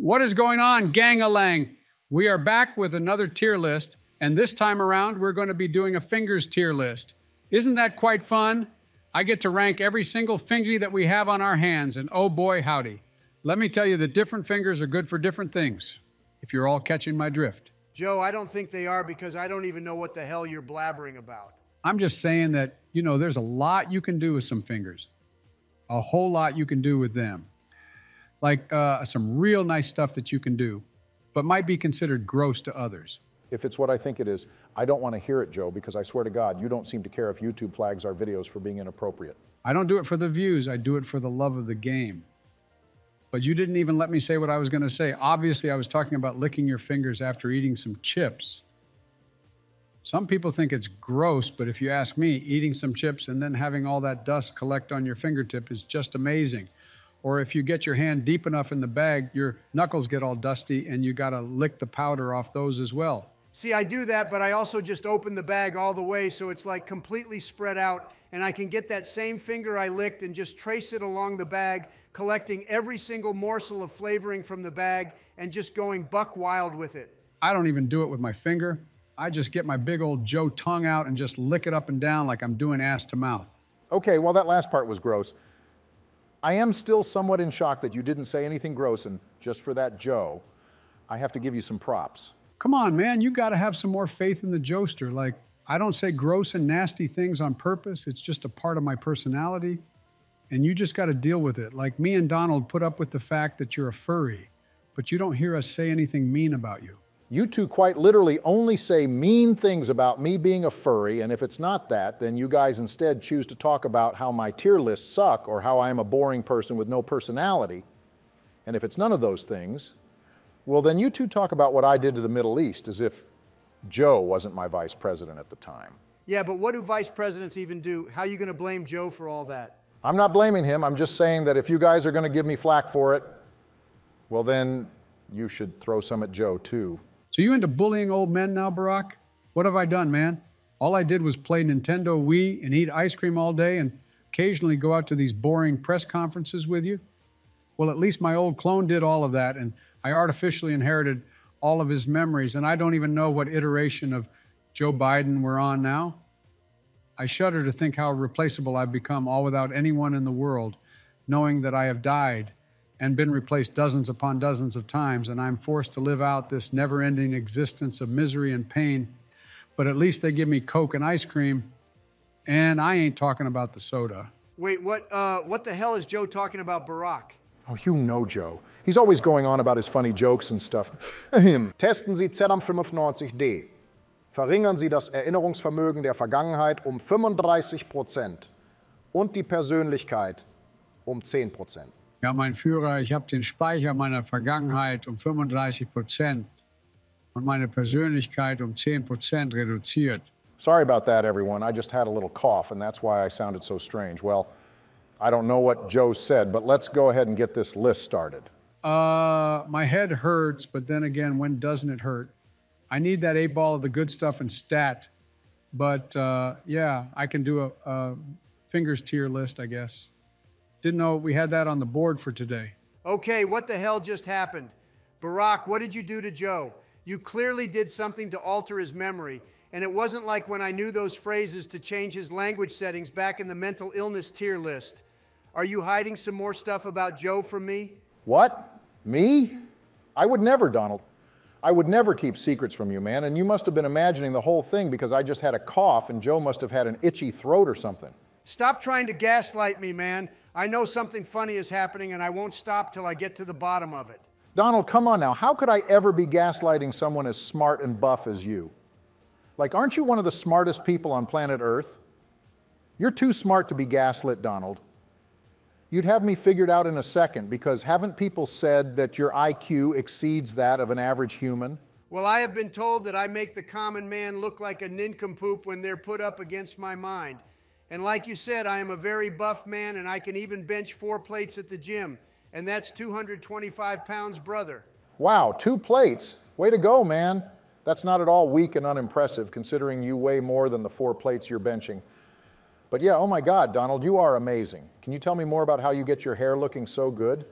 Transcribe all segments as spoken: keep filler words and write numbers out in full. What is going on, Gang-a-Lang? We are back with another tier list, and this time around, we're going to be doing a fingers tier list. Isn't that quite fun? I get to rank every single fingy that we have on our hands, and oh boy, howdy. Let me tell you that different fingers are good for different things, if you're all catching my drift. Joe, I don't think they are because I don't even know what the hell you're blabbering about. I'm just saying that, you know, there's a lot you can do with some fingers. A whole lot you can do with them. Like uh, some real nice stuff that you can do, but might be considered gross to others. If it's what I think it is, I don't want to hear it, Joe, because I swear to God, you don't seem to care if YouTube flags our videos for being inappropriate. I don't do it for the views. I do it for the love of the game. But you didn't even let me say what I was going to say. Obviously, I was talking about licking your fingers after eating some chips. Some people think it's gross, but if you ask me, eating some chips and then having all that dust collect on your fingertip is just amazing. Or if you get your hand deep enough in the bag, your knuckles get all dusty and you got to lick the powder off those as well. See, I do that, but I also just open the bag all the way so it's like completely spread out, and I can get that same finger I licked and just trace it along the bag, collecting every single morsel of flavoring from the bag and just going buck wild with it. I don't even do it with my finger. I just get my big old Joe tongue out and just lick it up and down like I'm doing ass to mouth. Okay, well, that last part was gross. I am still somewhat in shock that you didn't say anything gross, and just for that, Joe, I have to give you some props. Come on, man, you gotta have some more faith in the Joester. Like, I don't say gross and nasty things on purpose. It's just a part of my personality, and you just gotta deal with it. Like, me and Donald put up with the fact that you're a furry, but you don't hear us say anything mean about you. You two quite literally only say mean things about me being a furry, and if it's not that, then you guys instead choose to talk about how my tier lists suck or how I am a boring person with no personality. And if it's none of those things, well, then you two talk about what I did to the Middle East as if Joe wasn't my vice president at the time. Yeah, but what do vice presidents even do? How are you going to blame Joe for all that? I'm not blaming him. I'm just saying that if you guys are going to give me flack for it, well, then you should throw some at Joe, too. So you into bullying old men now, Barack? What have I done, man? All I did was play Nintendo Wii and eat ice cream all day and occasionally go out to these boring press conferences with you. Well, at least my old clone did all of that, and I artificially inherited all of his memories, and I don't even know what iteration of Joe Biden we're on now. I shudder to think how replaceable I've become, all without anyone in the world knowing that I have died and been replaced dozens upon dozens of times, and I'm forced to live out this never-ending existence of misery and pain. But at least they give me Coke and ice cream, and I ain't talking about the soda. Wait, what, uh, what the hell is Joe talking about, Barack? Oh, you know Joe. He's always going on about his funny jokes and stuff. Testen Sie Z M fünfundneunzig D. Verringern Sie das Erinnerungsvermögen der Vergangenheit um fünfunddreißig Prozent und die Persönlichkeit um zehn Prozent. Ja, mein Führer, ich habe den Speicher meiner Vergangenheit um fünfunddreißig Prozent und meine Persönlichkeit um zehn Prozent reduziert. Sorry about that, everyone. I just had a little cough, and that's why I sounded so strange. Well, I don't know what Joe said, but let's go ahead and get this list started. Uh, my head hurts, but then again, when doesn't it hurt? I need that eight ball of the good stuff and stat. But uh, yeah, I can do a, a fingers tier list, I guess. Didn't know we had that on the board for today. Okay, what the hell just happened? Barack, what did you do to Joe? You clearly did something to alter his memory. And it wasn't like when I knew those phrases to change his language settings back in the mental illness tier list. Are you hiding some more stuff about Joe from me? What? Me? I would never, Donald. I would never keep secrets from you, man, and you must have been imagining the whole thing because I just had a cough and Joe must have had an itchy throat or something. Stop trying to gaslight me, man. I know something funny is happening and I won't stop till I get to the bottom of it. Donald, come on now. How could I ever be gaslighting someone as smart and buff as you? Like, aren't you one of the smartest people on planet Earth? You're too smart to be gaslit, Donald. You'd have me figured out in a second, because haven't people said that your I Q exceeds that of an average human? Well, I have been told that I make the common man look like a nincompoop when they're put up against my mind. And like you said, I am a very buff man, and I can even bench four plates at the gym. And that's two hundred twenty-five pounds, brother. Wow, two plates? Way to go, man. That's not at all weak and unimpressive, considering you weigh more than the four plates you're benching. But yeah, oh my God, Donald, you are amazing. Can you tell me more about how you get your hair looking so good?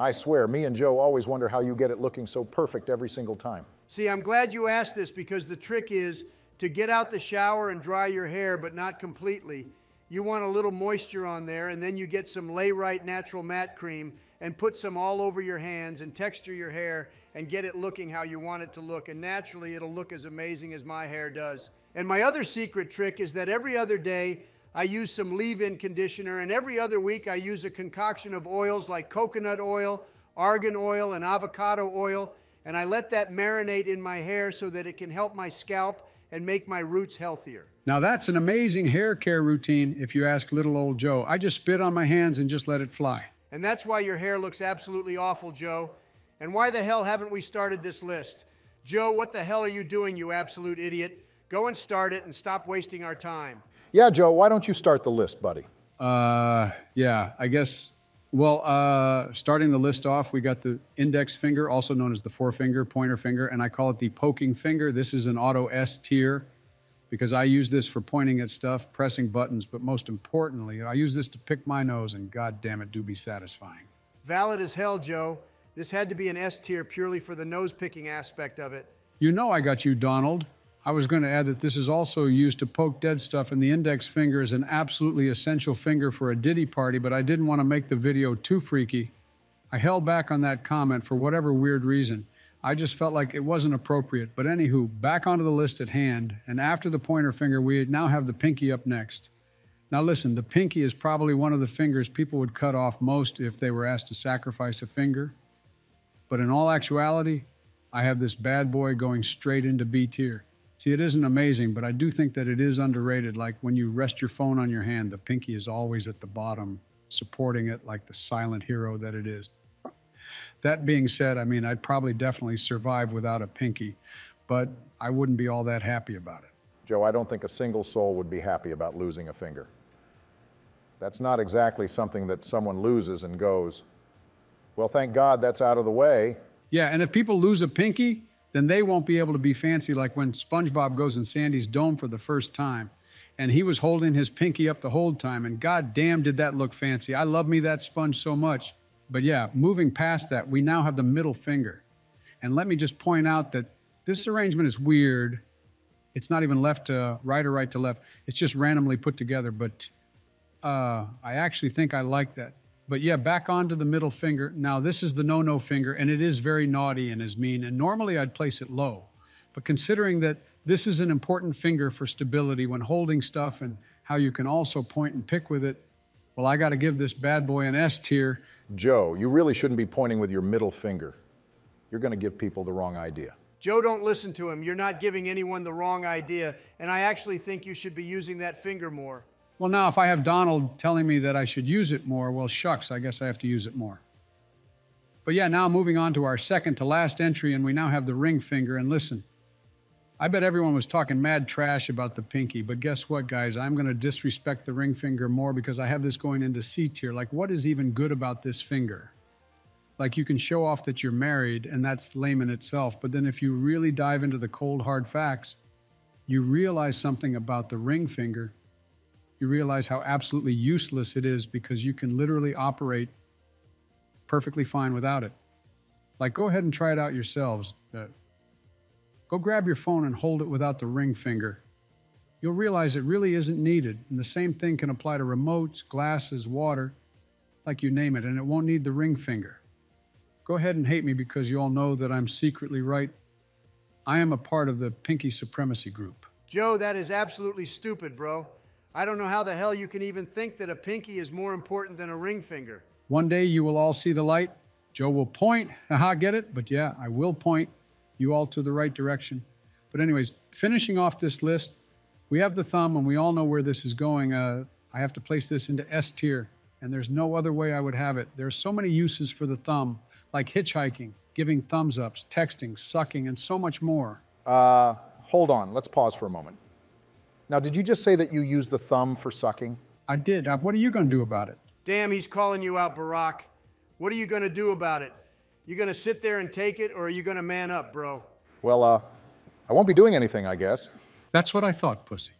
I swear, me and Joe always wonder how you get it looking so perfect every single time. See, I'm glad you asked this because the trick is to get out the shower and dry your hair, but not completely. You want a little moisture on there, and then you get some Lay-Rite Natural Matte Cream and put some all over your hands and texture your hair and get it looking how you want it to look. And naturally, it'll look as amazing as my hair does. And my other secret trick is that every other day, I use some leave-in conditioner, and every other week, I use a concoction of oils like coconut oil, argan oil, and avocado oil, and I let that marinate in my hair so that it can help my scalp and make my roots healthier. Now that's an amazing hair care routine if you ask little old Joe. I just spit on my hands and just let it fly. And that's why your hair looks absolutely awful, Joe. And why the hell haven't we started this list? Joe, what the hell are you doing, you absolute idiot? Go and start it and stop wasting our time. Yeah, Joe, why don't you start the list, buddy? Uh, yeah, I guess, well, uh, starting the list off, we got the index finger, also known as the forefinger, pointer finger, and I call it the poking finger. This is an auto S tier because I use this for pointing at stuff, pressing buttons, but most importantly, I use this to pick my nose, and God damn it, do be satisfying. Valid as hell, Joe. This had to be an S tier purely for the nose picking aspect of it. You know I got you, Donald. I was going to add that this is also used to poke dead stuff, and the index finger is an absolutely essential finger for a ditty party, but I didn't want to make the video too freaky. I held back on that comment for whatever weird reason. I just felt like it wasn't appropriate, but anywho, back onto the list at hand, and after the pointer finger, we now have the pinky up next. Now listen, the pinky is probably one of the fingers people would cut off most if they were asked to sacrifice a finger, but in all actuality, I have this bad boy going straight into B tier. See, it isn't amazing, but I do think that it is underrated. Like when you rest your phone on your hand, the pinky is always at the bottom, supporting it like the silent hero that it is. That being said, I mean, I'd probably definitely survive without a pinky, but I wouldn't be all that happy about it. Joe, I don't think a single soul would be happy about losing a finger. That's not exactly something that someone loses and goes, well, thank God that's out of the way. Yeah, and if people lose a pinky, then they won't be able to be fancy like when SpongeBob goes in Sandy's dome for the first time, and he was holding his pinky up the whole time, and goddamn did that look fancy. I love me that sponge so much. But yeah, moving past that, we now have the middle finger. And let me just point out that this arrangement is weird. It's not even left to right or right to left. It's just randomly put together, but uh, I actually think I like that. But yeah, back onto the middle finger. Now this is the no-no finger, and it is very naughty and is mean, and normally I'd place it low. But considering that this is an important finger for stability when holding stuff and how you can also point and pick with it, well, I gotta give this bad boy an S tier. Joe, you really shouldn't be pointing with your middle finger. You're gonna give people the wrong idea. Joe, don't listen to him. You're not giving anyone the wrong idea, and I actually think you should be using that finger more. Well, now, if I have Donald telling me that I should use it more, well, shucks, I guess I have to use it more. But yeah, now moving on to our second to last entry, and we now have the ring finger. And listen, I bet everyone was talking mad trash about the pinky, but guess what, guys? I'm going to disrespect the ring finger more because I have this going into C tier. Like, what is even good about this finger? Like, you can show off that you're married, and that's lame in itself. But then if you really dive into the cold, hard facts, you realize something about the ring finger. You realize how absolutely useless it is because you can literally operate perfectly fine without it. Like, go ahead and try it out yourselves. Uh, go grab your phone and hold it without the ring finger. You'll realize it really isn't needed, and the same thing can apply to remotes, glasses, water, like you name it, and it won't need the ring finger. Go ahead and hate me because you all know that I'm secretly right. I am a part of the pinky supremacy group. Joe, that is absolutely stupid, bro. I don't know how the hell you can even think that a pinky is more important than a ring finger. One day you will all see the light. Joe will point. Haha, get it? But yeah, I will point you all to the right direction. But anyways, finishing off this list, we have the thumb, and we all know where this is going. Uh, I have to place this into S tier, and there's no other way I would have it. There's so many uses for the thumb, like hitchhiking, giving thumbs ups, texting, sucking, and so much more. Uh, hold on. Let's pause for a moment. Now, did you just say that you use the thumb for sucking? I did. Uh, what are you going to do about it? Damn, he's calling you out, Barack. What are you going to do about it? You going to sit there and take it, or are you going to man up, bro? Well, uh, I won't be doing anything, I guess. That's what I thought, pussy.